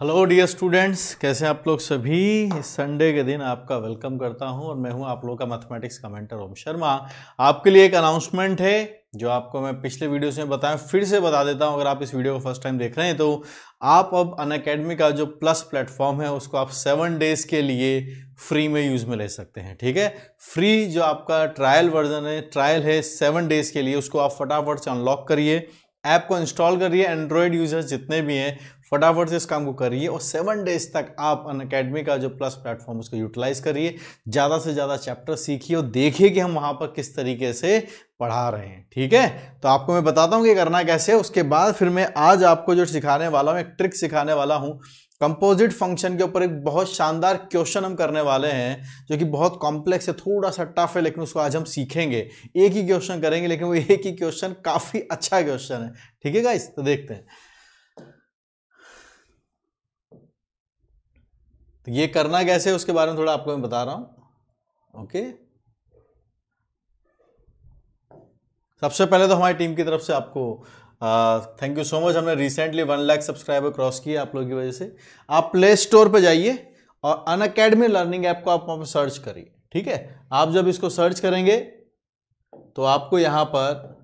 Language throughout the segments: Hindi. हेलो डियर स्टूडेंट्स, कैसे हैं आप लोग सभी। इस संडे के दिन आपका वेलकम करता हूं और मैं हूं आप लोगों का मैथमेटिक्स का मेंटर ओम शर्मा। आपके लिए एक अनाउंसमेंट है जो आपको मैं पिछले वीडियोस में बताया, फिर से बता देता हूं। अगर आप इस वीडियो को फर्स्ट टाइम देख रहे हैं तो आप अब अनअकैडमी का जो प्लस प्लेटफॉर्म है उसको आप 7 डेज के लिए फ्री में यूज़ में ले सकते हैं। ठीक है, फ्री जो आपका ट्रायल वर्जन है, ट्रायल है 7 डेज के लिए, उसको आप फटाफट से अनलॉक करिए, ऐप को इंस्टॉल करिए। एंड्रॉयड यूजर्स जितने भी हैं फटाफट से इस काम को करिए और 7 डेज तक आप अनअकैडमी का जो प्लस प्लेटफॉर्म उसको यूटिलाइज करिए, ज़्यादा से ज़्यादा चैप्टर सीखिए और देखिए कि हम वहाँ पर किस तरीके से पढ़ा रहे हैं। ठीक है, तो आपको मैं बताता हूँ कि करना कैसे है। उसके बाद फिर मैं आज आपको जो सिखाने वाला हूँ, एक ट्रिक सिखाने वाला हूँ। कंपोजिट फंक्शन के ऊपर एक बहुत शानदार क्वेश्चन हम करने वाले हैं जो कि बहुत कॉम्प्लेक्स है, थोड़ा सा टफ है, लेकिन उसको आज हम सीखेंगे। एक ही क्वेश्चन करेंगे लेकिन वो एक ही क्वेश्चन काफ़ी अच्छा क्वेश्चन है। ठीक है गाइस, तो देखते हैं। तो ये करना कैसे है उसके बारे में थोड़ा आपको मैं बता रहा हूँ। ओके, सबसे पहले तो हमारी टीम की तरफ से आपको थैंक यू सो मच। हमने रिसेंटली 1 लाख सब्सक्राइबर क्रॉस किए आप लोगों की वजह से। आप प्ले स्टोर पर जाइए और अनअकैडमी लर्निंग ऐप को आप वहाँ पर सर्च करिए। ठीक है, आप जब इसको सर्च करेंगे तो आपको यहाँ पर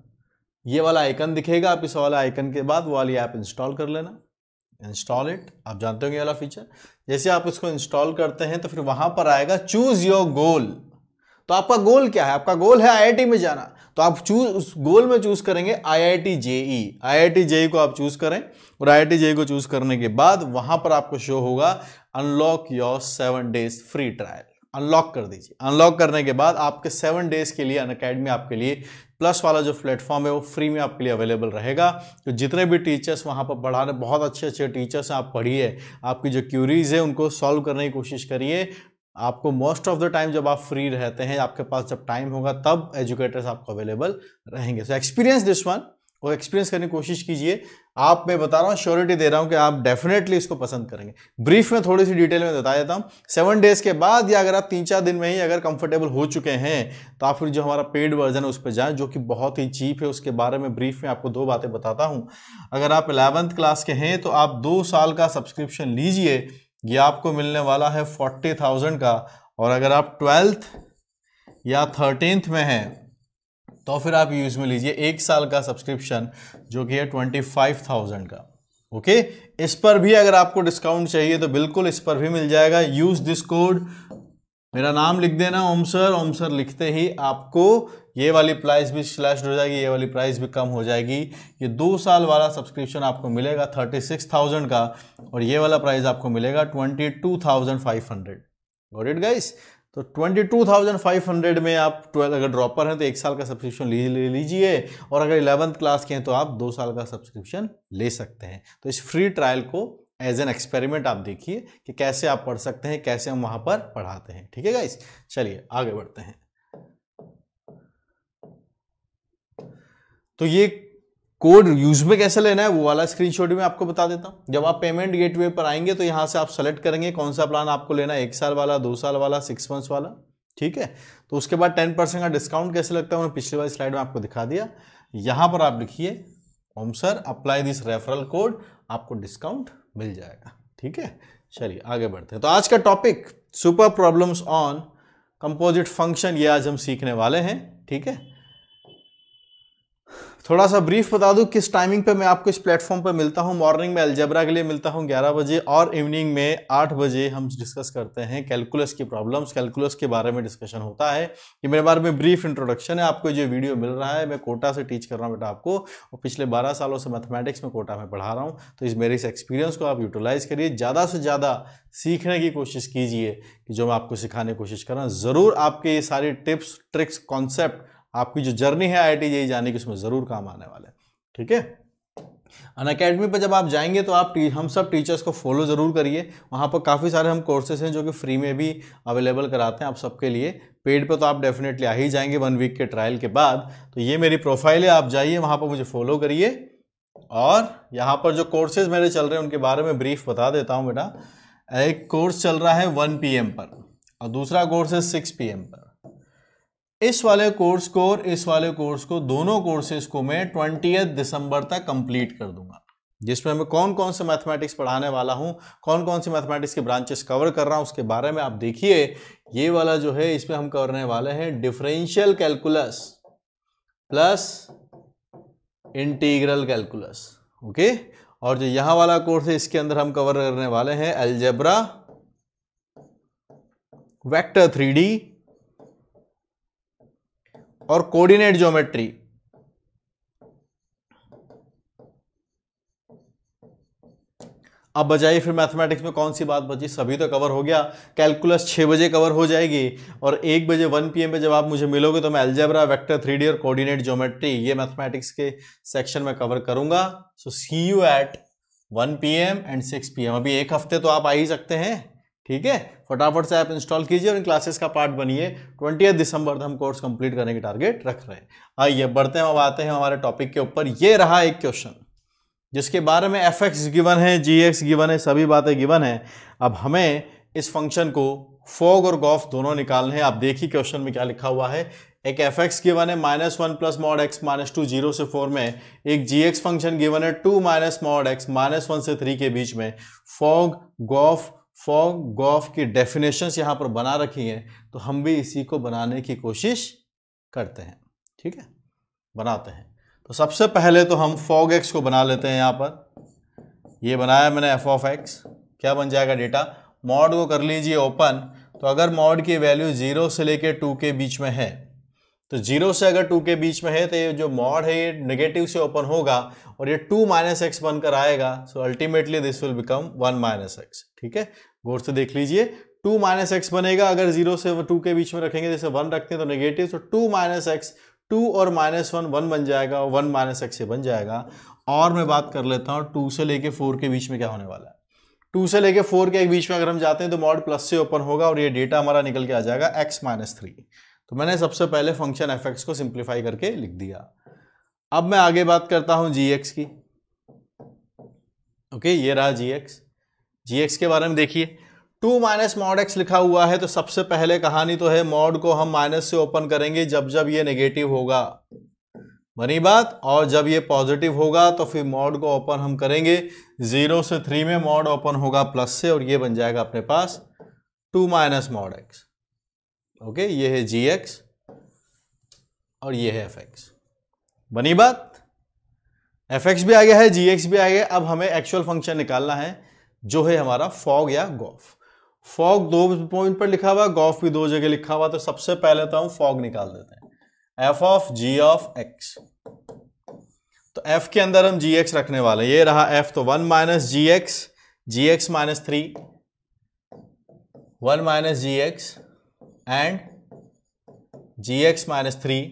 ये वाला आइकन दिखेगा। आप इस वाला आइकन के बाद वो वाली ऐप इंस्टॉल कर लेना, इंस्टॉल इट। आप जानते होंगे ये वाला फीचर। जैसे आप इसको इंस्टॉल करते हैं तो फिर वहाँ पर आएगा चूज़ योर गोल। तो आपका गोल क्या है? आपका गोल है आईआईटी में जाना, तो आप उस गोल में चूज करेंगे आईआईटी जेई। आईआईटी जेई को आप चूज करें और आईआईटी जेई को चूज करने के बाद वहां पर आपको शो होगा unlock your 7 days free trial. Unlock कर दीजिए। अनलॉक करने के बाद आपके 7 डेज के लिए अनअकैडमी आपके लिए प्लस वाला जो प्लेटफॉर्म है वो फ्री में आपके लिए अवेलेबल रहेगा। तो जितने भी टीचर्स वहाँ पर पढ़ा रहे, बहुत अच्छे अच्छे टीचर्स हैं, आप पढ़िए, आपकी जो क्यूरीज है उनको सॉल्व करने की कोशिश करिए। आपको मोस्ट ऑफ द टाइम जब आप फ्री रहते हैं, आपके पास जब टाइम होगा, तब एजुकेटर्स आपको अवेलेबल रहेंगे। सो एक्सपीरियंस दिस वन और एक्सपीरियंस करने की कोशिश कीजिए। आप, मैं बता रहा हूँ, श्योरिटी दे रहा हूँ कि आप डेफिनेटली इसको पसंद करेंगे। ब्रीफ में थोड़ी सी डिटेल में बता देता हूँ। 7 डेज के बाद या अगर आप 3-4 दिन में ही अगर कंफर्टेबल हो चुके हैं तो आप फिर जो हमारा पेड वर्जन है उस पर जाएँ, जो कि बहुत ही चीप है। उसके बारे में ब्रीफ में आपको 2 बातें बताता हूँ। अगर आप 11th क्लास के हैं तो आप 2 साल का सब्सक्रिप्शन लीजिए, ये आपको मिलने वाला है 40,000 का। और अगर आप 12th या 13th में हैं तो फिर आप यूज़ में लीजिए 1 साल का सब्सक्रिप्शन जो कि है 25,000 का। ओके, इस पर भी अगर आपको डिस्काउंट चाहिए तो बिल्कुल इस पर भी मिल जाएगा। यूज़ दिस कोड, मेरा नाम लिख देना ओम सर लिखते ही आपको ये वाली प्राइस भी स्लैश हो जाएगी, ये वाली प्राइस भी कम हो जाएगी। ये 2 साल वाला सब्सक्रिप्शन आपको मिलेगा 36,000 का और ये वाला प्राइस आपको मिलेगा 22,500। Got it guys? तो 22,500 में आप 12 अगर ड्रॉपर हैं तो 1 साल का सब्सक्रिप्शन ले लीजिए, और अगर 11th क्लास के हैं तो आप 2 साल का सब्सक्रिप्शन ले सकते हैं। तो इस फ्री ट्रायल को एज एन एक्सपेरिमेंट आप देखिए कि कैसे आप पढ़ सकते हैं, कैसे हम वहाँ पर पढ़ाते हैं। ठीक है गाइस, चलिए आगे बढ़ते हैं। तो ये कोड यूज में कैसे लेना है वो वाला स्क्रीनशॉट में आपको बता देता हूँ। जब आप पेमेंट गेटवे पर आएंगे तो यहाँ से आप सेलेक्ट करेंगे कौन सा प्लान आपको लेना है, 1 साल वाला, 2 साल वाला, 6 मंथ्स वाला। ठीक है, तो उसके बाद 10% का डिस्काउंट कैसे लगता है मैंने पिछली बार स्लाइड में आपको दिखा दिया। यहाँ पर आप लिखिए Om sir, apply this referral code, आपको डिस्काउंट मिल जाएगा। ठीक है, चलिए आगे बढ़ते हैं। तो आज का topic super problems on composite function, ये आज हम सीखने वाले हैं। ठीक है, थोड़ा सा ब्रीफ बता दूं किस टाइमिंग पे मैं आपको इस प्लेटफॉर्म पे मिलता हूं। मॉर्निंग में अलजेब्रा के लिए मिलता हूं 11 बजे और इवनिंग में 8 बजे हम डिस्कस करते हैं कैलकुलस की प्रॉब्लम्स। कैलकुलस के बारे में डिस्कशन होता है। ये मेरे बारे में ब्रीफ इंट्रोडक्शन है। आपको जो वीडियो मिल रहा है, मैं कोटा से टीच कर रहा हूँ बेटा आपको, और पिछले 12 सालों से मैथमेटिक्स में कोटा में पढ़ा रहा हूँ। तो इस मेरे इस एक्सपीरियंस को आप यूटिलाइज करिए, ज़्यादा से ज़्यादा सीखने की कोशिश कीजिए कि जो मैं आपको सिखाने की कोशिश कर रहा हूँ। ज़रूर आपके ये सारे टिप्स, ट्रिक्स, कॉन्सेप्ट आपकी जो जर्नी है आईआईटी जेईई जाने की, उसमें ज़रूर काम आने वाला है। ठीक है, अनअकैडमी पर जब आप जाएंगे तो आप हम सब टीचर्स को फॉलो ज़रूर करिए। वहाँ पर काफ़ी सारे हम कोर्सेज हैं जो कि फ्री में भी अवेलेबल कराते हैं आप सबके लिए। पेड पर तो आप डेफिनेटली आ ही जाएंगे 1 वीक के ट्रायल के बाद। तो ये मेरी प्रोफाइल है, आप जाइए वहाँ पर, मुझे फॉलो करिए। और यहाँ पर जो कोर्सेज मेरे चल रहे हैं उनके बारे में ब्रीफ बता देता हूँ बेटा। एक कोर्स चल रहा है 1 PM पर और दूसरा कोर्स है 6 PM पर। इस वाले कोर्स को और इस वाले कोर्स को, दोनों कोर्सेज को मैं 20 दिसंबर तक कंप्लीट कर दूंगा। जिसमें मैं कौन कौन से मैथमेटिक्स पढ़ाने वाला हूँ, कौन कौन से मैथमेटिक्स के ब्रांचेस कवर कर रहा हूँ उसके बारे में आप देखिए। ये वाला जो है इसमें हम करने वाले हैं differential calculus plus integral calculus, okay. और जो यहाँ वाला कोर्स है इसके अंदर हम कवर करने वाले हैं अलजेब्रा, वेक्टर 3D और कोऑर्डिनेट ज्योमेट्री। अब बजाय फिर मैथमेटिक्स में कौन सी बात बची, सभी तो कवर हो गया। कैलकुलस 6 बजे कवर हो जाएगी और 1 PM पे जब आप मुझे मिलोगे तो मैं अलजेब्रा, वेक्टर 3D और कोऑर्डिनेट ज्योमेट्री ये मैथमेटिक्स के सेक्शन में कवर करूंगा। So see you at 1 PM and 6 PM। अभी एक हफ्ते तो आप आ ही सकते हैं, ठीक है। फटाफट से आप इंस्टॉल कीजिए और इन क्लासेस का पार्ट बनिए। 20 दिसंबर तक हम कोर्स कंप्लीट करने के टारगेट रख रहे हैं। आइए बढ़ते हैं, अब आते हैं हमारे टॉपिक के ऊपर। ये रहा एक क्वेश्चन जिसके बारे में fx गिवन है, gx गिवन है, सभी बातें गिवन है। अब हमें इस फंक्शन को फॉग और गॉफ दोनों निकालने हैं। आप देखिए क्वेश्चन में क्या लिखा हुआ है। एक fx गिवन है -1 + mod x - 2 0 से 4 में। एक gx फंक्शन गिवन है 2 - mod x - 1 से 3 के बीच में। फॉग गॉफ की डेफिनेशंस यहाँ पर बना रखी हैं, तो हम भी इसी को बनाने की कोशिश करते हैं, ठीक है, बनाते हैं। तो सबसे पहले तो हम फॉग एक्स को बना लेते हैं। यहाँ पर ये बनाया मैंने f(x), क्या बन जाएगा डेटा। मॉड को कर लीजिए ओपन, तो अगर मॉड की वैल्यू 0 से लेकर 2 के बीच में है, तो 0 से अगर 2 के बीच में है तो ये जो मॉड है ये नेगेटिव से ओपन होगा और ये 2 - x बनकर आएगा। So ultimately this will become 1 - x, ठीक है। गौर से देख लीजिए 2 - x बनेगा अगर 0 से 2 के बीच में रखेंगे, जैसे 1 रखते हैं तो नेगेटिव, तो 2 - x, 2 और -1 1 बन जाएगा, 1 - x ये बन जाएगा। और मैं बात कर लेता हूँ 2 से लेके 4 के बीच में क्या होने वाला है। 2 से लेके 4 के बीच में अगर हम जाते हैं तो मॉड प्लस से ओपन होगा और ये डेटा हमारा निकल के आ जाएगा x - 3। तो मैंने सबसे पहले फंक्शन fx को सिंप्लीफाई करके लिख दिया। अब मैं आगे बात करता हूँ gx की, ओके। ये रहा gx के बारे में देखिए। 2 - mod x लिखा हुआ है, तो सबसे पहले कहानी तो है मॉड को हम माइनस से ओपन करेंगे जब जब ये नेगेटिव होगा, बनी बात। और जब ये पॉजिटिव होगा तो फिर मॉड को ओपन हम करेंगे 0 से 3 में, मॉड ओपन होगा प्लस से और ये बन जाएगा अपने पास 2 - mod x, ओके। ये है gx और ये है fx, बनी बात। fx भी आ गया है, gx भी आ गया। अब हमें एक्चुअल फंक्शन निकालना है जो है हमारा फॉग या गॉफ। फॉग 2 पॉइंट पर लिखा हुआ, गॉफ भी 2 जगह लिखा हुआ। तो सबसे पहले तो हम फॉग निकाल देते हैं f(g(x)। तो f के अंदर हम gx रखने वाले, ये रहा f, तो 1 - gx, gx - 3, 1 - gx and gx - 3।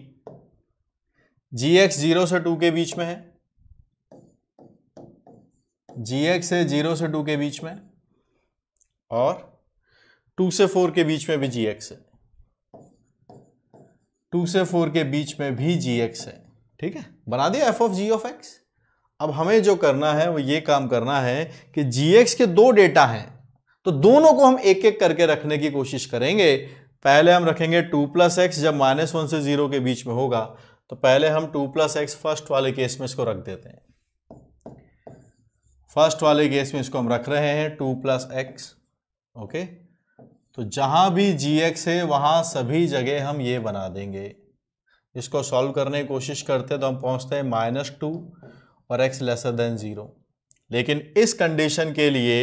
gx 0 से 2 के बीच में है, gx है 0 से 2 के बीच में और 2 से 4 के बीच में भी gx है, 2 से 4 के बीच में भी gx है, ठीक है। बना दिया f(g(x)। अब हमें जो करना है वो ये काम करना है कि gx के 2 डेटा हैं तो दोनों को हम एक एक करके रखने की कोशिश करेंगे। पहले हम रखेंगे 2 + x जब -1 से 0 के बीच में होगा, तो पहले हम 2 + x फर्स्ट वाले केस में इसको रख देते हैं। फर्स्ट वाले केस में इसको हम रख रहे हैं 2 + x, ओके। तो जहां भी gx है वहां सभी जगह हम ये बना देंगे। इसको सॉल्व करने की कोशिश करते हैं तो हम पहुंचते हैं -2 और x <0। लेकिन इस कंडीशन के लिए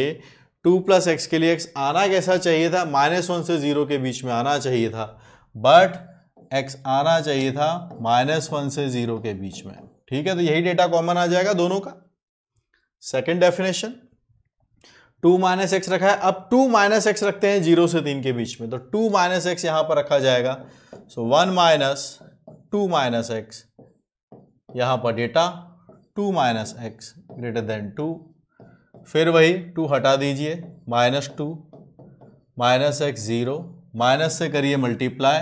2 + x के लिए x आना कैसा चाहिए था, -1 से 0 के बीच में आना चाहिए था, बट x आना चाहिए था -1 से 0 के बीच में, ठीक है। तो यही डेटा कॉमन आ जाएगा दोनों का। सेकेंड डेफिनेशन 2 - x रखा है, अब 2 - x रखते हैं 0 से 3 के बीच में, तो 2 - x यहां पर रखा जाएगा। सो 1 - 2 - x, यहां पर डेटा 2 - x > 2। फिर वही 2 हटा दीजिए, -2 - x 0, माइनस से करिए मल्टीप्लाई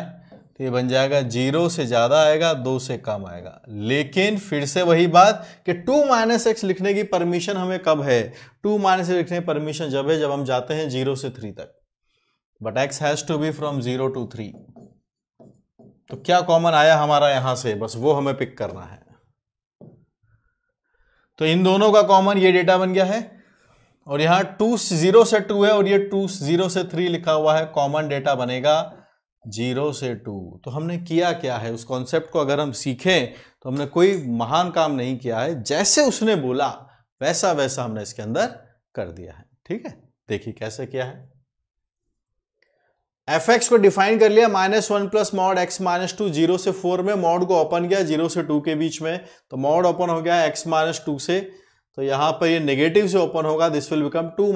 तो ये बन जाएगा 0 से ज़्यादा आएगा, 2 से कम आएगा। लेकिन फिर से वही बात कि 2 - x लिखने की परमिशन हमें कब है, 2 - x लिखने की परमिशन जब है जब हम जाते हैं 0 से 3 तक, but x has to be from 0 to 3। तो क्या कॉमन आया हमारा यहाँ से, बस वो हमें पिक करना है। तो इन दोनों का कॉमन ये डेटा बन गया है, और यहाँ 20 से 2 है और ये 20 से 3 लिखा हुआ है, कॉमन डेटा बनेगा 0 से 2। तो हमने किया क्या है, उस कॉन्सेप्ट को अगर हम सीखें तो हमने कोई महान काम नहीं किया है, जैसे उसने बोला वैसा वैसा हमने इसके अंदर कर दिया है। ठीक है, देखिए कैसे किया है। fx को डिफाइन कर लिया, -1 + mod x - 2 0 से 4 में, mod को ओपन किया 0 से 2 के बीच में, तो mod ओपन हो गया x - 2 से, तो यहाँ पर ये नेगेटिव से ओपन होगा, दिस विल बिकम 2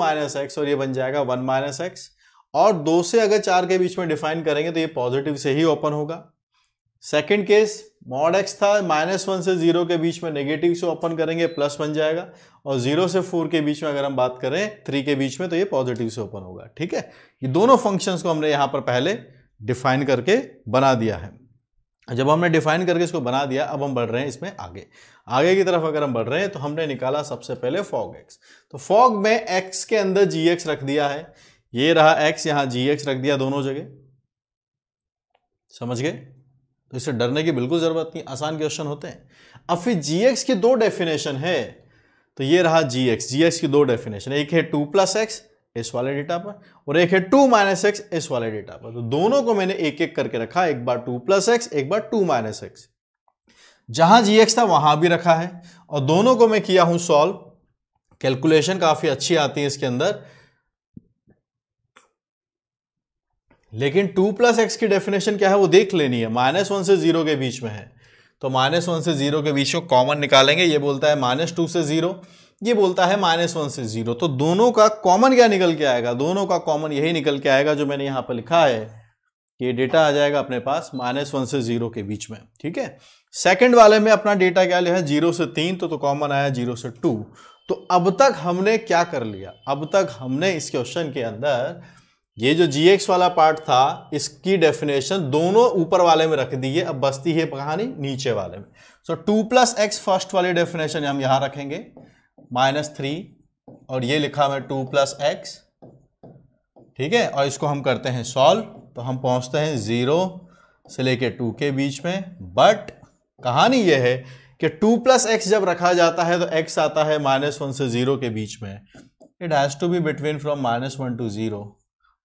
- x और ये बन जाएगा 1 - x, और 2 से अगर 4 के बीच में डिफाइन करेंगे तो ये पॉजिटिव से ही ओपन होगा। सेकेंड केस mod x था, -1 से 0 के बीच में नेगेटिव से ओपन करेंगे प्लस बन जाएगा, और 0 से 4 के बीच में अगर हम बात करें 3 के बीच में तो ये पॉजिटिव से ओपन होगा। ठीक है, ये दोनों फंक्शंस को हमने यहाँ पर पहले डिफाइन करके बना दिया है। जब हमने डिफाइन करके इसको बना दिया, अब हम बढ़ रहे हैं इसमें आगे, आगे की तरफ अगर हम बढ़ रहे हैं तो हमने निकाला सबसे पहले फॉग x। तो फॉग में x के अंदर जी एक्स रख दिया है, ये रहा x, यहाँ जी एक्स रख दिया दोनों जगह, समझ गए, तो इससे डरने की बिल्कुल जरूरत नहीं, आसान क्वेश्चन होते हैं। अब फिर gx की दो डेफिनेशन है, तो ये रहा gx की दो डेफिनेशन, एक है 2 + x इस वाले डेटा पर, और एक है 2 - x इस वाले डेटा पर। तो दोनों को मैंने एक एक करके रखा, एक बार 2 + x एक बार 2 - x, जहां gx था वहां भी रखा है, और दोनों को मैं किया हूं सॉल्व। कैलकुलेशन काफी अच्छी आती है इसके अंदर, लेकिन 2 + x की डेफिनेशन क्या है वो देख लेनी है, -1 से 0 के बीच में है, तो -1 से 0 के बीच को कॉमन निकालेंगे, ये बोलता है -2 से 0, ये बोलता है -1 से 0, तो दोनों का कॉमन क्या निकल के आएगा, दोनों का कॉमन यही निकल के आएगा जो मैंने यहाँ पर लिखा है, ये डेटा आ जाएगा अपने पास -1 से 0 के बीच में। ठीक है, सेकेंड वाले में अपना डेटा क्या लिया है, 0 से 3, तो कॉमन आया 0 से 2। तो अब तक हमने क्या कर लिया, अब तक हमने इस क्वेश्चन के अंदर ये जो gx वाला पार्ट था इसकी डेफिनेशन दोनों ऊपर वाले में रख दी है, अब बसती है कहानी नीचे वाले में। सो 2 + x फर्स्ट वाली डेफिनेशन हम यहाँ रखेंगे -3, और ये लिखा मैं 2 + x। ठीक है, और इसको हम करते हैं सॉल्व, तो हम पहुंचते हैं 0 से लेके 2 के बीच में, बट कहानी ये है कि 2 + x जब रखा जाता है तो x आता है -1 से 0 के बीच में, it has to be between from -1 to 0।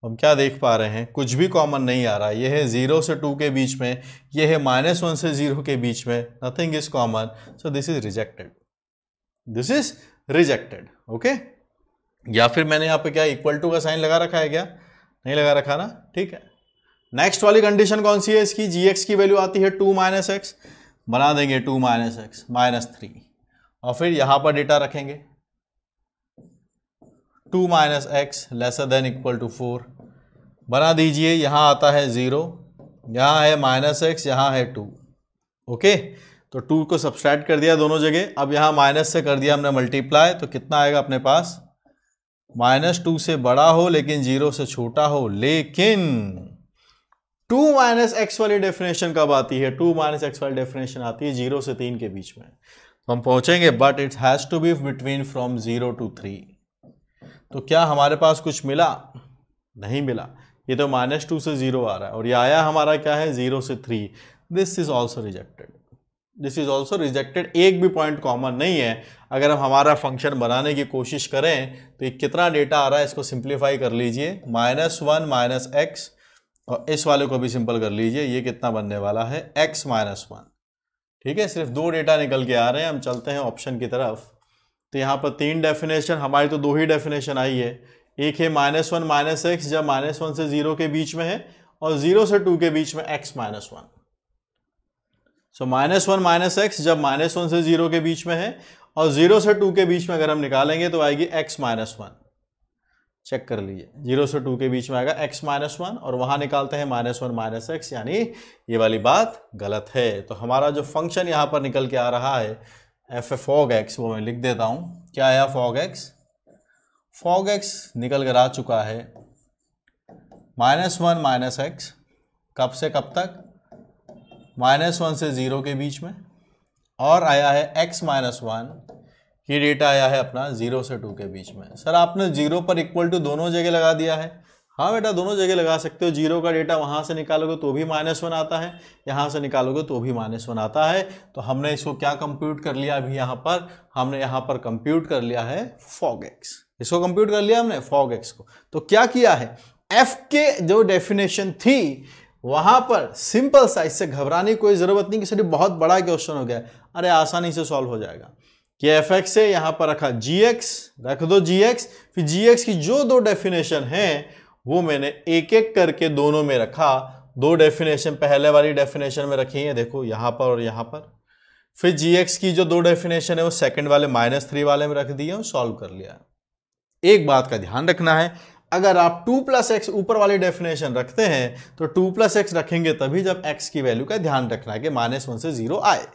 हम क्या देख पा रहे हैं, कुछ भी कॉमन नहीं आ रहा, यह है 0 से 2 के बीच में, यह है -1 से 0 के बीच में, nothing is common, so this is rejected, this is rejected. Okay, या फिर मैंने यहाँ पे क्या = का साइन लगा रखा है, क्या नहीं लगा रखा ना, ठीक है। नेक्स्ट वाली कंडीशन कौन सी है इसकी, gx की वैल्यू आती है 2 - x, बना देंगे 2 - x -3, और फिर यहाँ पर डेटा रखेंगे 2 - x < < 4, बना दीजिए, यहाँ आता है 0, यहाँ है -x, यहाँ है 2। ओके, तो 2 को सब्सट्रैक्ट कर दिया दोनों जगह, अब यहाँ माइनस से कर दिया हमने मल्टीप्लाई, तो कितना आएगा अपने पास, -2 से बड़ा हो लेकिन 0 से छोटा हो। लेकिन 2 - x वाली डेफिनेशन कब आती है, 2 - x वाली डेफिनेशन आती है 0 से 3 के बीच में, तो हम पहुँचेंगे, but it has to be between from 0 to 3। तो क्या हमारे पास कुछ मिला, नहीं मिला, ये तो -2 से 0 आ रहा है, और ये आया हमारा क्या है 0 से 3, this is also rejected, this is also rejected, एक भी पॉइंट कॉमन नहीं है। अगर हम हमारा फंक्शन बनाने की कोशिश करें तो ये कितना डेटा आ रहा है, इसको सिंप्लीफाई कर लीजिए, -1 - x, और इस वाले को भी सिंपल कर लीजिए, ये कितना बनने वाला है x - 1। ठीक है, सिर्फ 2 डेटा निकल के आ रहे हैं। हम चलते हैं ऑप्शन की तरफ, तो यहाँ पर 3 डेफिनेशन, हमारी तो 2 ही डेफिनेशन आई है, एक है -1 - x जब -1 से 0 के बीच में है, और 0 से 2 के बीच में x - 1। सो -1 - x जब -1 से 0 के बीच में है, और 0 से 2 के बीच में अगर हम निकालेंगे तो आएगी x - 1, चेक कर लीजिए, 0 से 2 के बीच में आएगा x - 1, और वहाँ निकालते हैं -1 - x, यानी ये वाली बात गलत है। तो हमारा जो फंक्शन यहाँ पर निकल के आ रहा है fog x, वो मैं लिख देता हूँ, क्या आया fog x निकल कर आ चुका है -1 - x, कब से कब तक, -1 से 0 के बीच में, और आया है x - 1, ये डेटा आया है अपना 0 से 2 के बीच में। सर आपने 0 पर = दोनों जगह लगा दिया है, हाँ बेटा दोनों जगह लगा सकते हो। जीरो का डेटा वहाँ से निकालोगे तो भी -1 आता है, यहाँ से निकालोगे तो भी -1 आता है। तो हमने इसको क्या कंप्यूट कर लिया अभी यहाँ पर, हमने यहाँ पर कंप्यूट कर लिया है फॉग एक्स। इसको कंप्यूट कर लिया हमने फॉग एक्स को। तो क्या किया है, एफ के जो डेफिनेशन थी वहाँ पर सिंपल साइज से घबराने की कोई ज़रूरत नहीं कि सर बहुत बड़ा क्वेश्चन हो गया, अरे आसानी से सॉल्व हो जाएगा। कि एफ एक्स से यहाँ पर रखा जी एक्स, रख दो जी एक्स, फिर जी एक्स की जो दो डेफिनेशन हैं वो मैंने एक एक करके दोनों में रखा। दो डेफिनेशन पहले वाली डेफिनेशन में रखी है, देखो यहाँ पर और यहाँ पर। फिर जी एक्स की जो दो डेफिनेशन है वो सेकंड वाले -3 वाले में रख दिए और सॉल्व कर लिया। एक बात का ध्यान रखना है, अगर आप 2+x ऊपर वाली डेफिनेशन रखते हैं तो 2+x रखेंगे तभी जब x की वैल्यू का ध्यान रखना है कि -1 से 0 आए,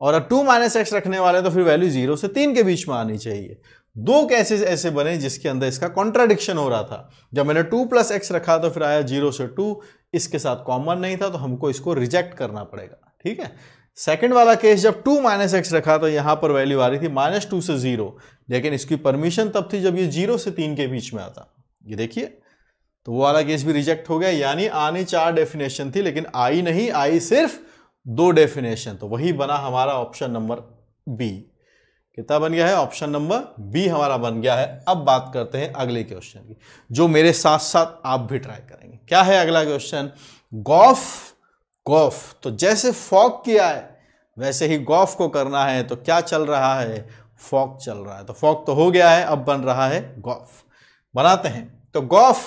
और अब 2 - x रखने वाले तो फिर वैल्यू 0 से 3 के बीच में आनी चाहिए। दो केसेस ऐसे बने जिसके अंदर इसका कॉन्ट्राडिक्शन हो रहा था। जब मैंने 2+x रखा तो फिर आया 0 से 2, इसके साथ कॉमन नहीं था तो हमको इसको रिजेक्ट करना पड़ेगा, ठीक है। सेकंड वाला केस, जब 2 - x रखा तो यहाँ पर वैल्यू आ रही थी -2 से 0, लेकिन इसकी परमिशन तब थी जब ये 0 से 3 के बीच में आता। ये देखिए, तो वो वाला केस भी रिजेक्ट हो गया। यानी आनी 4 डेफिनेशन थी लेकिन आई नहीं, आई सिर्फ 2 डेफिनेशन। तो वही बना हमारा ऑप्शन नंबर बी। कितना बन गया है, ऑप्शन नंबर बी हमारा बन गया है। अब बात करते हैं अगले क्वेश्चन की, जो मेरे साथ साथ आप भी ट्राई करेंगे। क्या है अगला क्वेश्चन, गॉफ। गॉफ तो जैसे फॉग किया है वैसे ही गॉफ को करना है। तो क्या चल रहा है, फॉग चल रहा है। तो फॉग तो हो गया है, अब बन रहा है गॉफ। बनाते हैं तो गॉफ,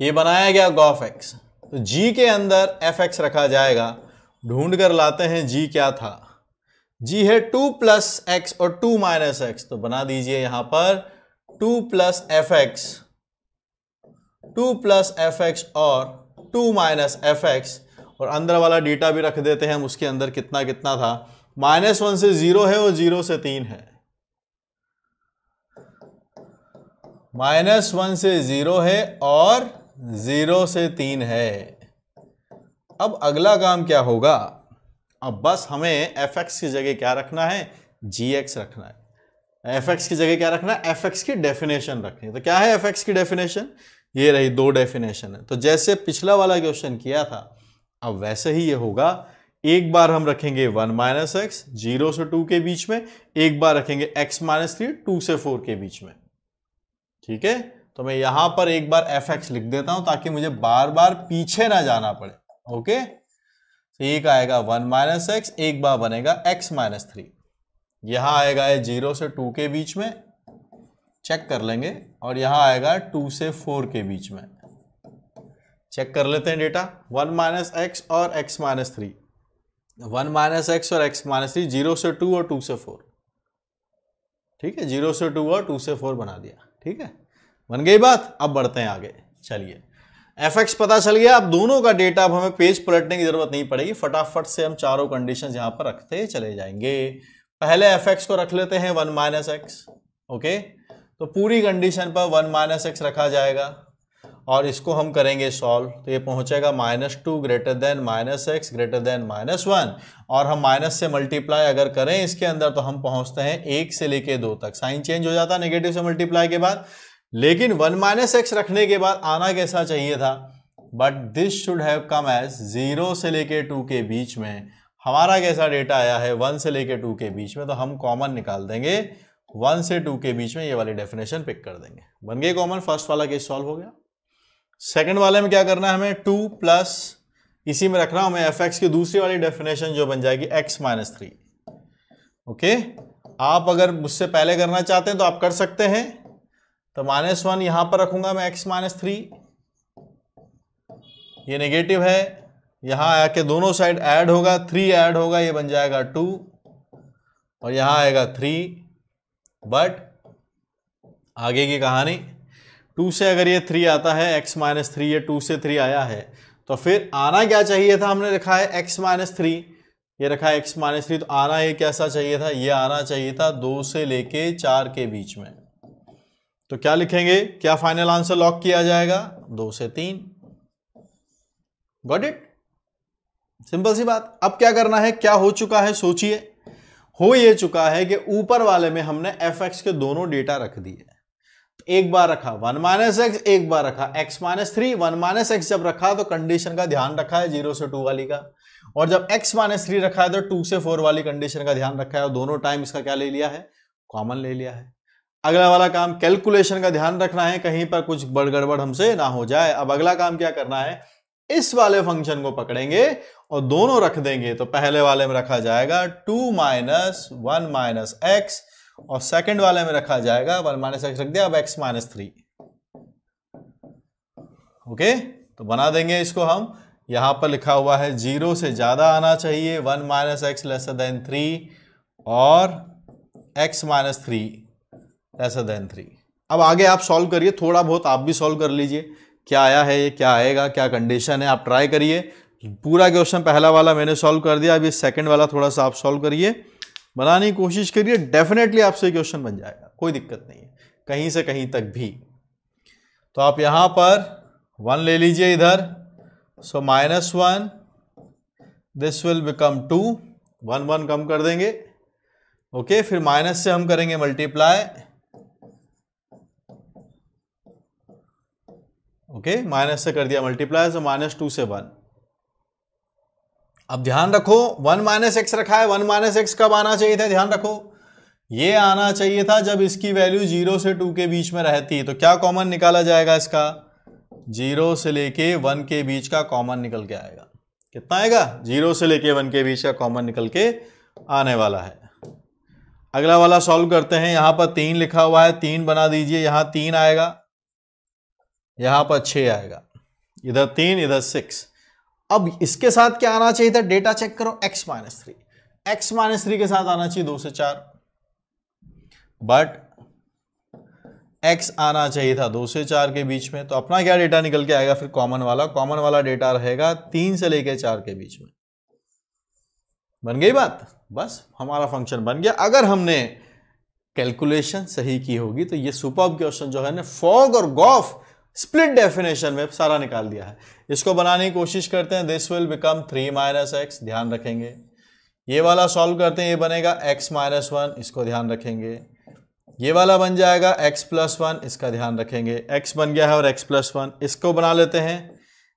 ये बनाया गया गॉफ एक्स। तो जी के अंदर एफ एक्स रखा जाएगा, ढूंढ कर लाते हैं जी क्या था। जी है 2+x और 2 - x। तो बना दीजिए यहां पर 2+f(x), 2+f(x) और 2 - f(x) और अंदर वाला डेटा भी रख देते हैं हम। उसके अंदर कितना कितना था, -1 से 0 है और 0 से 3 है। -1 से 0 है और 0 से 3 है। अब अगला काम क्या होगा, अब बस हमें एफ एक्स की जगह क्या रखना है, जी एक्स रखना है। एफ एक्स की जगह क्या रखना है, एफ एक्स की डेफिनेशन रखनी है। तो क्या है एफ एक्स की डेफिनेशन, ये रही 2 डेफिनेशन है। तो जैसे पिछला वाला क्वेश्चन किया था अब वैसे ही ये होगा। एक बार हम रखेंगे 1 - x 0 से 2 के बीच में, एक बार रखेंगे x - 3 2 से 4 के बीच में, ठीक है। तो मैं यहां पर एक बार एफ एक्स लिख देता हूं ताकि मुझे बार बार पीछे ना जाना पड़े, ओके। तो एक आएगा 1 - x, एक बार बनेगा x - 3, यहां आएगा ये 0 से 2 के बीच में, चेक कर लेंगे, और यहां आएगा 2 से 4 के बीच में। चेक कर लेते हैं डेटा, 1 - x और x - 3, 1 - x और x - 3 0 से 2 और 2 से 4, ठीक है। 0 से 2 और 2 से 4 बना दिया, ठीक है, बन गई बात। अब बढ़ते हैं आगे। चलिए एफ एक्स पता चल गया, अब दोनों का डेटा, अब हमें पेज पलटने की जरूरत नहीं पड़ेगी, फटाफट से हम चारों कंडीशंस यहां पर रखते चले जाएंगे। पहले एफ एक्स को रख लेते हैं 1 - x, ओके। तो पूरी कंडीशन पर 1 - x रखा जाएगा और इसको हम करेंगे सॉल्व। तो ये पहुंचेगा -2 > -x > -1, और हम माइनस से मल्टीप्लाई अगर करें इसके अंदर तो हम पहुंचते हैं 1 से लेके 2 तक। साइन चेंज हो जाता है नेगेटिव से मल्टीप्लाई के बाद, लेकिन 1 - x रखने के बाद आना कैसा चाहिए था, but this should have come as 0 से लेके 2 के बीच में। हमारा कैसा डेटा आया है, 1 से लेके 2 के बीच में। तो हम कॉमन निकाल देंगे 1 से 2 के बीच में, ये वाली डेफिनेशन पिक कर देंगे, बन गई कॉमन। फर्स्ट वाला केस सॉल्व हो गया। सेकंड वाले में क्या करना है हमें, 2+ इसी में रख रहा हूं मैं एफ एक्स की दूसरी वाली डेफिनेशन जो बन जाएगी x - 3, ओके। आप अगर मुझसे पहले करना चाहते हैं तो आप कर सकते हैं। तो -1 यहां पर रखूंगा मैं x - 3, ये नेगेटिव है, यहां आके दोनों साइड ऐड होगा, 3 ऐड होगा, ये बन जाएगा 2 और यहां आएगा 3। बट आगे की कहानी, 2 से अगर ये 3 आता है, x - 3 ये 2 से 3 आया है, तो फिर आना क्या चाहिए था, हमने रखा है x - 3, ये रखा है x - 3। तो आना ये कैसा चाहिए था, ये आना चाहिए था 2 से लेके 4 के बीच में। तो क्या लिखेंगे, क्या फाइनल आंसर लॉक किया जाएगा, 2 से 3। गॉट इट, सिंपल सी बात। अब क्या करना है, क्या हो चुका है, सोचिए। हो ये चुका है कि ऊपर वाले में हमने एफ एक्स के दोनों डेटा रख दिए, एक बार रखा 1 माइनस एक्स, एक बार रखा x माइनस 3, 1 माइनस एक्स जब रखा तो कंडीशन का ध्यान रखा है 0 से 2 वाली का, और जब x माइनस 3 रखा है तो 2 से 4 वाली कंडीशन का ध्यान रखा है, और दोनों टाइम इसका क्या ले लिया है, कॉमन ले लिया है। अगला वाला काम कैलकुलेशन का ध्यान रखना है, कहीं पर कुछ गड़बड़ हमसे ना हो जाए। अब अगला काम क्या करना है, इस वाले फंक्शन को पकड़ेंगे और दोनों रख देंगे, तो पहले वाले में रखा जाएगा 2 माइनस 1 माइनस एक्स, और सेकंड वाले में रखा जाएगा 1 माइनस एक्स रख दिया, अब एक्स माइनस 3। ओके, तो बना देंगे इसको हम। यहां पर लिखा हुआ है 0 से ज्यादा आना चाहिए, 1 माइनस एक्स लेसर देन 3 और एक्स माइनस 3 लेसर देन 3। अब आगे आप सॉल्व करिए, थोड़ा बहुत आप भी सॉल्व कर लीजिए, क्या आया है ये, क्या आएगा, क्या कंडीशन है, आप ट्राई करिए। पूरा क्वेश्चन पहला वाला मैंने सॉल्व कर दिया, अब ये सेकंड वाला थोड़ा सा आप सॉल्व करिए, बनाने की कोशिश करिए, डेफिनेटली आपसे क्वेश्चन बन जाएगा, कोई दिक्कत नहीं है, कहीं से कहीं तक भी। तो आप यहाँ पर 1 ले लीजिए इधर, सो -1 दिस विल बिकम 2, 1 1 कम कर देंगे, ओके, फिर माइनस से हम करेंगे मल्टीप्लाई, ओके, माइनस से कर दिया मल्टीप्लाई, सो -2 से 1। अब ध्यान रखो 1 माइनस एक्स रखा है, 1 माइनस एक्स कब आना चाहिए था, ध्यान रखो ये आना चाहिए था जब इसकी वैल्यू 0 से 2 के बीच में रहती, तो क्या कॉमन निकाला जाएगा इसका, 0 से लेके 1 के बीच का कॉमन निकल के आएगा। कितना आएगा, 0 से लेके 1 के बीच का कॉमन निकल के आने वाला है। अगला वाला सॉल्व करते हैं, यहाँ पर 3 लिखा हुआ है, 3 बना दीजिए, यहाँ 3 आएगा, यहाँ पर 6 आएगा, इधर 3 इधर 6। अब इसके साथ क्या आना चाहिए था, डेटा चेक करो, x-3, x-3 के साथ आना चाहिए 2 से 4, बट x आना चाहिए था 2 से 4 के बीच में, तो अपना क्या डेटा निकल के आएगा फिर, कॉमन वाला डेटा रहेगा 3 से लेके 4 के बीच में। बन गई बात, बस हमारा फंक्शन बन गया। अगर हमने कैलकुलेशन सही की होगी तो ये सुपर्ब क्वेश्चन जो है ना, फॉग और गॉफ स्प्लिट डेफिनेशन में सारा निकाल दिया है। इसको बनाने की कोशिश करते हैं, this will become 3 minus x, ध्यान रखेंगे। ये वाला सॉल्व करते हैं, ये बनेगा x माइनस 1, इसको ध्यान रखेंगे। ये वाला बन जाएगा x प्लस 1, इसका ध्यान रखेंगे, x बन गया है और x प्लस 1। इसको बना लेते हैं,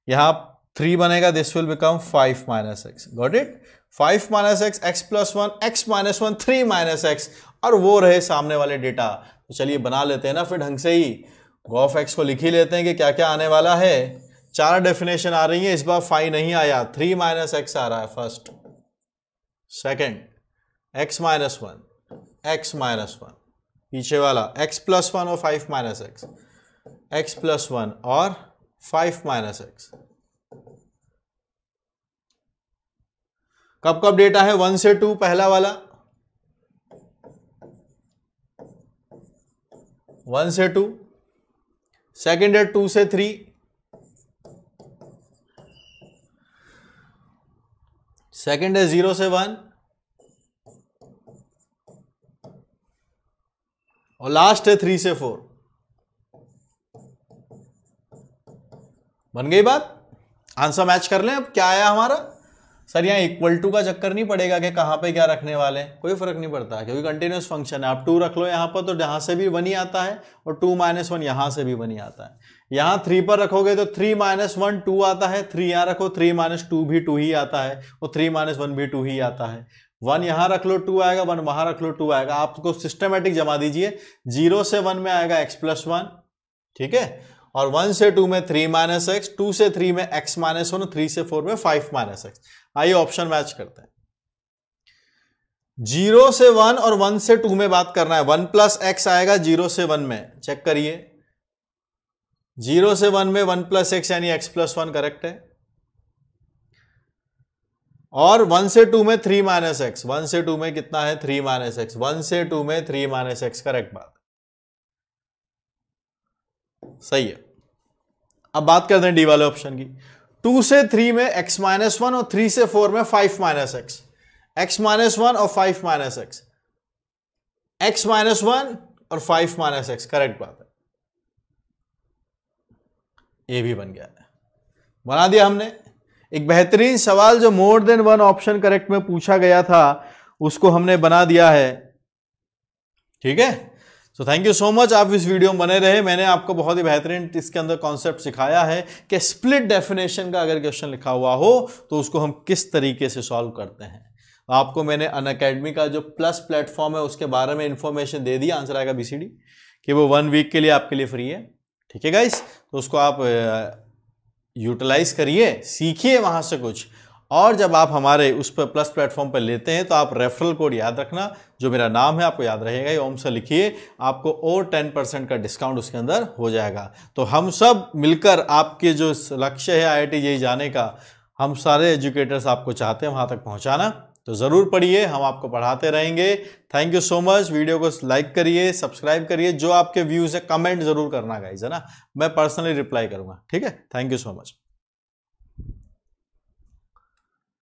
यहाँ 3 बनेगा, this will become 5 minus x, got it, 5 minus x, x plus 1, x minus 1, 3 minus x, और वो रहे सामने वाले डेटा। तो चलिए बना लेते हैं ना फिर ढंग से ही, गॉफ एक्स को लिख ही लेते हैं कि क्या क्या आने वाला है। 4 डेफिनेशन आ रही है, इस बार 5 नहीं आया, 3 माइनस एक्स आ रहा है first, second x minus 1, x minus 1, पीछे वाला x प्लस 1 और 5 माइनस एक्स, x प्लस 1 और 5 माइनस एक्स। कब कब डेटा है, 1 से 2 पहला वाला, 1 से 2 सेकेंड है, 2 से 3, सेकेंड है 0 से 1, और लास्ट है 3 से 4। बन गई बात, आंसर मैच कर लें। अब क्या आया हमारा, सर यहाँ इक्वल टू का चक्कर नहीं पड़ेगा कि कहाँ पे क्या रखने वाले हैं, कोई फर्क नहीं पड़ता क्योंकि कंटिन्यूस फंक्शन है। आप 2 रख लो यहाँ पर तो यहाँ से भी 1 ही आता है, और 2 माइनस 1 यहाँ से भी 1 ही आता है। यहाँ 3 पर रखोगे तो 3 माइनस 1 2 आता है, 3 यहाँ रखो 3 माइनस 2 भी 2 ही आता है, और 3 माइनस 1 भी 2 ही आता है। 1 यहाँ रख लो 2 आएगा, 1 वहां रख लो 2 आएगा। आपको सिस्टमेटिक जमा दीजिए, 0 से 1 में आएगा x प्लस 1, ठीक है, और 1 से 2 में 3 माइनस एक्स, 2 से 3 में x माइनस 1, 3 से 4 में 5 माइनस एक्स। आइए ऑप्शन मैच करते हैं। 0 से 1 और 1 से 2 में बात करना है, 1 प्लस एक्स आएगा 0 से 1 में, चेक करिए 0 से 1 में 1 प्लस एक्स यानी x प्लस 1 करेक्ट है, और 1 से 2 में 3 माइनस एक्स, 1 से 2 में कितना है 3 माइनस एक्स, 1 से 2 में 3 माइनस एक्स करेक्ट बात, सही है। अब बात करते हैं डी वाले ऑप्शन की, 2 से 3 में x माइनस 1 और 3 से 4 में 5 माइनस एक्स, x माइनस 1 और 5 माइनस एक्स, x माइनस 1 और 5 माइनस एक्स करेक्ट बात है। ये भी बन गया है, बना दिया हमने। एक बेहतरीन सवाल जो मोर देन 1 ऑप्शन करेक्ट में पूछा गया था उसको हमने बना दिया है, ठीक है। So thank you so much, आप इस वीडियो में बने रहे। मैंने आपको बहुत ही बेहतरीन इसके अंदर कॉन्सेप्ट सिखाया है कि स्प्लिट डेफिनेशन का अगर क्वेश्चन लिखा हुआ हो तो उसको हम किस तरीके से सॉल्व करते हैं। आपको मैंने अनअकैडमी का जो प्लस प्लेटफॉर्म है उसके बारे में इन्फॉर्मेशन दे दी, आंसर आएगा BCD, कि वो 1 वीक के लिए आपके लिए फ्री है। ठीक है गाइस, तो उसको आप यूटिलाइज करिए, सीखिए वहाँ से कुछ। और जब आप हमारे उस पर प्लस प्लेटफॉर्म पर लेते हैं तो आप रेफरल कोड याद रखना, जो मेरा नाम है आपको याद रहेगा, ये ओम से लिखिए, आपको और 10% का डिस्काउंट उसके अंदर हो जाएगा। तो हम सब मिलकर आपके जो लक्ष्य है IIT JEE जाने का, हम सारे एजुकेटर्स आपको चाहते हैं वहाँ तक पहुँचाना। तो ज़रूर पढ़िए, हम आपको पढ़ाते रहेंगे। Thank you so much. Video को लाइक करिए, सब्सक्राइब करिए, जो आपके व्यूज़ है कमेंट ज़रूर करना गाइज, है ना, मैं पर्सनली रिप्लाई करूँगा। ठीक है, थैंक यू सो मच।